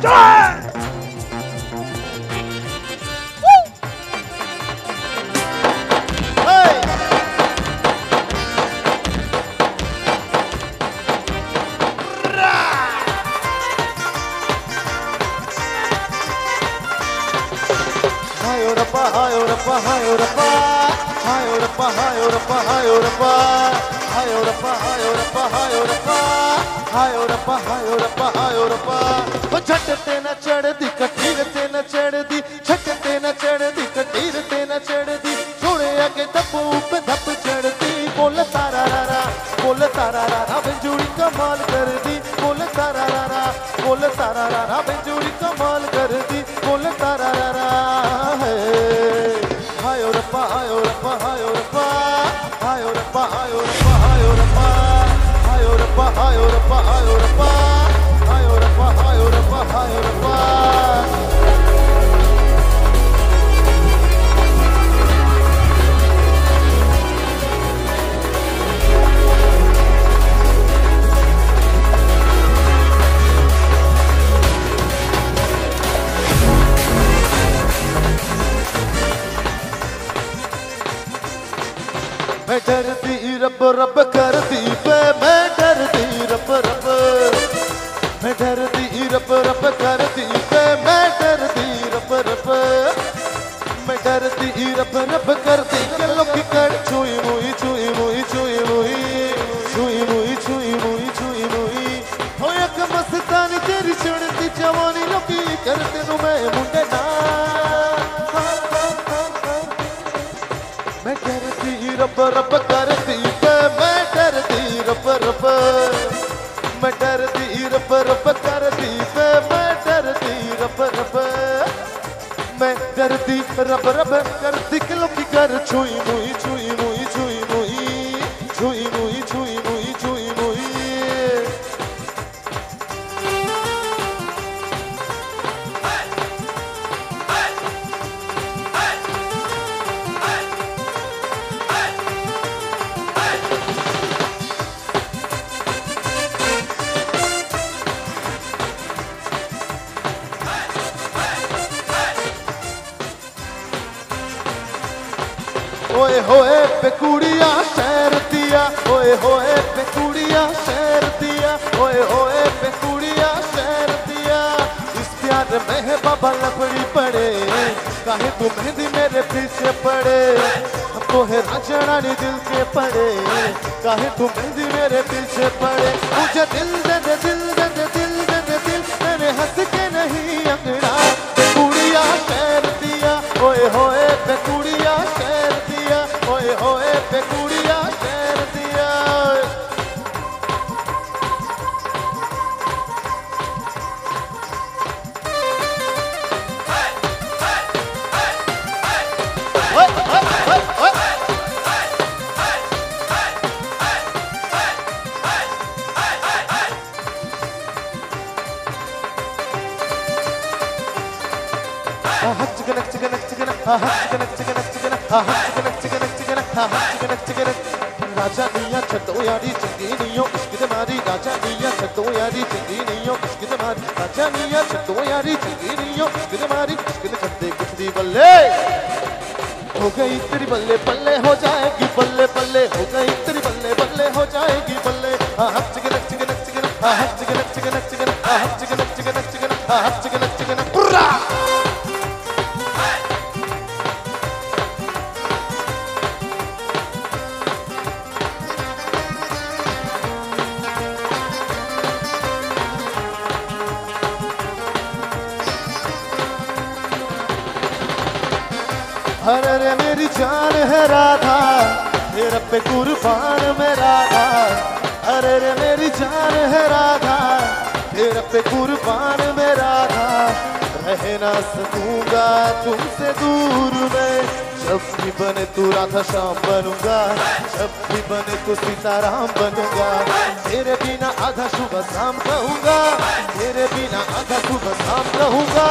Do it! Woo! Hey! Hi, Europa! Hi, Europa! Hi, Europa! Hi, Europa! Hi, Europa! Hi, Europa! Hi, Europa! Hi, Europa! Hi, Europa! हाय ओरप्पा हाय ओरप्पा हाय ओरप्पा ओ छटते ना चढ़दी कठीर ते ना चढ़दी छटते ना चढ़दी कठीर ते ना चढ़दी छोड़े आगे धप्पू पे धप चढ़ती बोल तारा रारा बंजूरी कमाल कर दी बोल तारा रारा बंजूरी कमाल कर दी बोल तारा रारा हाय ओरप्पा हाय ओरप्पा हाय ओरप्पा हाय ओरप्पा हाय ओरप्पा हाय ओरप्पा हाय ओरप्पा हाय ओरप्पा हाय ओरप्पा हाय ओरप्पा हाय ओरप्पा मैं डरती रब रब करती पे मैं डरती रब रब मैं डरती रब रब करती पे मैं डरती रब रब मैं डरती रब रब करती के लोग कर छुई मुई छुई मुई छुई मुई छुई मुई छुई मुई छुई मुई हो एक मस्तानी तेरी चढ़ती जवानी लोग करते नु मैं मुंडे ना मैं डरती रब रब करती पे मैं डरती रब रब मैं डरती रब रब करती पे मैं डरती रब रब मैं डरती रब रब करती के लोग कर छुई मुई छुई मुई छुई मुई छुई मुई छुई मुई छुई मुई होए होए पेकुड़िया शहर दिया होए पेकुड़िया शहर दिया होए पेकुड़िया शहर दिया इस प्यार में है बाबा लपड़ी पड़े काहे तू मेहंदी मेरे पीछे पड़े हमको है राजरानी दिल के पड़े काहे तू मेहंदी मेरे पीछे पड़े मुझे दिल दे दे दिल दे दे दिल दे दे दिल मैंने हंस के नहीं अंगड़ा पेकुड़िया शहर दिया होए पेकुड़िया शहर होए पेकुड़िया शहर दिया राजा दिया छतो यारी चंगी नियो इश्क दे मारी राजा दिया छतो यारी चंगी नियो इश्क दे मारी राजा दिया छतो यारी चंगी नियो इश्क दे मारी इश्क दे छते कुछ दी बल्ले हो गई तेरी बल्ले बल्ले हो जाएगी बल्ले बल्ले हो गई तेरी बल्ले बल्ले हो जाएगी बल्ले हां चिकन चिकन चिकन हां चिकन चिकन चिकन हां चिकन चिकन चिकन हां चिकन चिकन पुरा अरे रे मेरी जान है राधा हे रब्बे कुर्बान मैं राधा अरे रे मेरी जान है राधा हे रब्बे कुर्बान मैं राधा रह ना सकूंगा तुमसे दूर मैं जब भी बने तू राधा श्याम बनूंगा जब भी बने तू सीताराम बनूंगा तेरे बिना आधा सुबह शाम कहूंगा तेरे बिना आधा सुबह शाम कहूंगा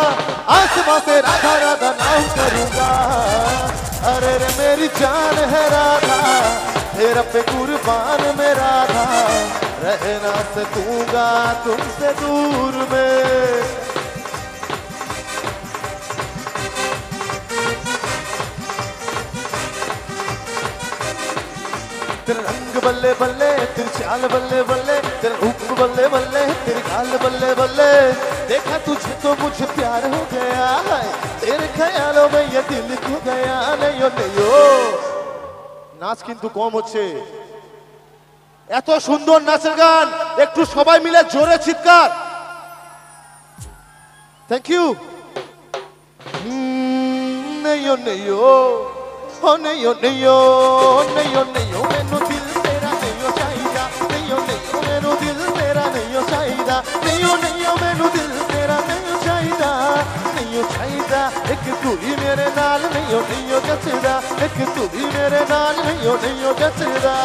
आसमां से राधा राधा नाम करूंगा अरे रे मेरी जान है राधा हे रब्बे कुर्बान मैं राधा रह ना सकूंगा तुमसे दूर मैं ترى الرنج بلّي بلّي ترى شعال بلّي بلّي ترى الحب بلّي بلّي ترى خال بلّي بلّي دیکھا تجھے تو مجھے پیار ہو گیا ہے تیرے خیالوں میں یہ دل کھو گیا نہیں نہیں ناچ কিন্তু কম হচ্ছে এত সুন্দর নাচের গান একটু সবাই মিলে জোরে চিৎকার থ্যাংক ইউ नहीं नहीं Oh nayo nayo nayo nayo mero dil tera nayo chahiya nayo nayo mero dil tera nayo chahiya nayo nayo mero dil tera nayo chahiya ek tu hi mere naal nayo nayo jachda ek tu hi mere naal nayo nayo jachda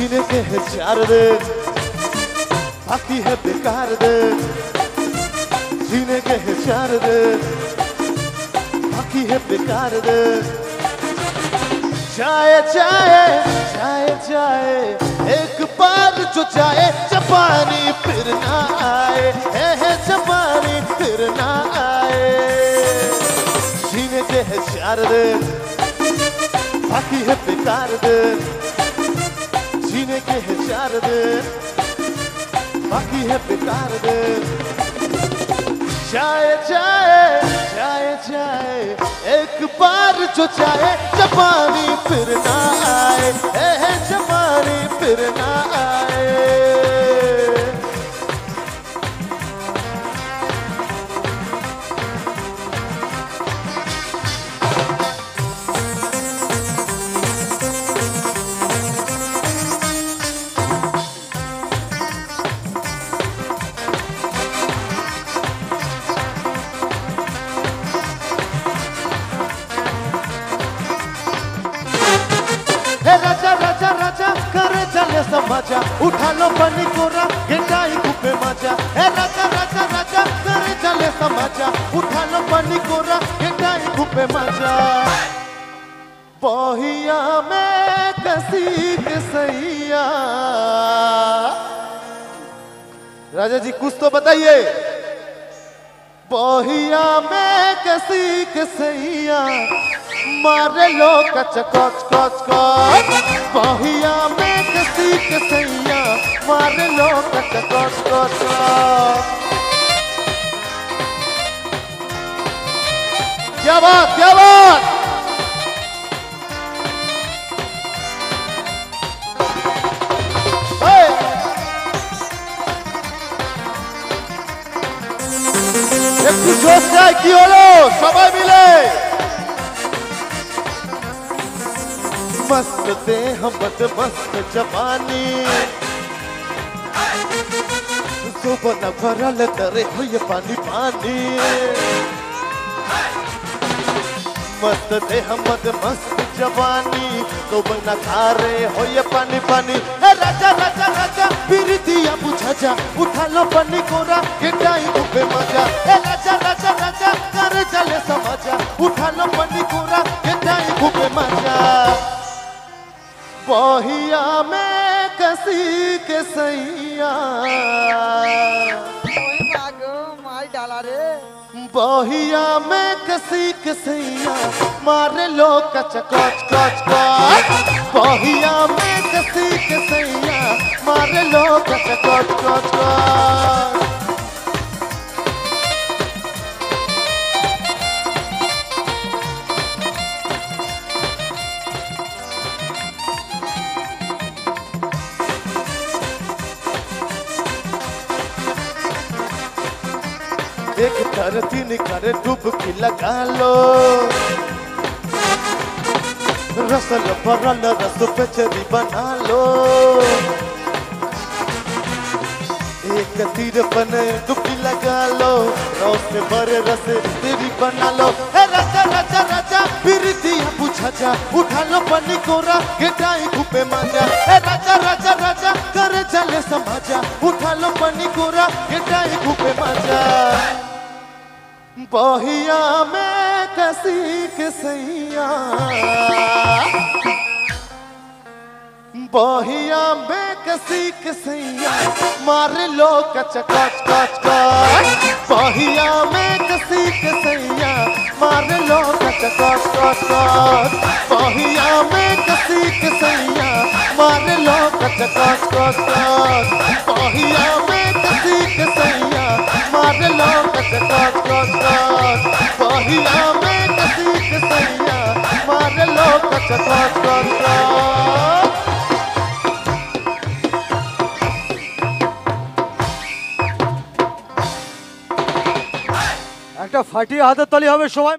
जीने के है चार दिन बाकी है बेकार दिन जीने के है चार दिन बाकी है बेकार दिन जाए जाए जाए जाए एक बार जो जाए जबानी फिर ना आए है जबानी फिर ना आए जीने के है चार दिन बाकी है बेकार दिन जीने के है चार दिन बाकी है बेकार दिन जाए जाए जाए जाए एक बार जो जाए जबानी फिर ना आए है जबानी फिर ना आए समाचा उठा लो पानी कोरा गेंडाई कुपे माचा ए राजा राजा राजा करे चले समाचा उठा लो पानी कोरा गेंडाई कुपे माचा बहिया में कसी के सैया राजा जी कुछ तो बताइए बहिया में कसी के सैया मारे लो कच कच कच कच बहिया में कसी के सैया मारे लो कच कच कच क्या बात एक जोश जाए कि होलो सबाई मिले मस्त दे हम बद मस्त जवानी सुबह न भरल करे हो ये पानी पानी मस्त दे हम बद मस्त जवानी सुबह न खारे हो ये पानी पानी राजा राजा राजा फिर दिया बुझा जा उठा लो पानी कोरा गिटाई कुपे मजा राजा राजा राजा करे चले समाजा उठा लो पानी कोरा गिटाई कुपे मजा बहिया में कसी के सैया बहिया में कसी के सैया मारे लो कच कच कच कच बहिया में कसी के सैया मारे लो कच कच कच कच एक धरती निकाल डुबकी लगा लो रसल भरल रस बेचरी बना लो एक तीर बने डुबकी लगा लो रस भरे रस तेरी बना लो राजा राजा राजा फिर दिया बुझा जा उठा लो पानी कोरा गेटाई कुपे माजा राजा राजा राजा करे चले समाजा उठा लो पानी कोरा गेटाई कुपे माजा بوهیا میں کسی کسیا بوہیا میں کسی کسیا مار لو کچ کچ کچ کچ بوہیا میں کسی کسیا مار لو کچ کچ کچ کچ بوہیا میں کسی کسیا مار لو کچ کچ کچ کچ بوہیا میں کسی کسیا مار لو کچ کچ کچ کچ بوہیا میں کسی کسیا مار لو کچ کچ کچ کچ একটা ফাটিয়ে হাতের তালি হবে সবাই।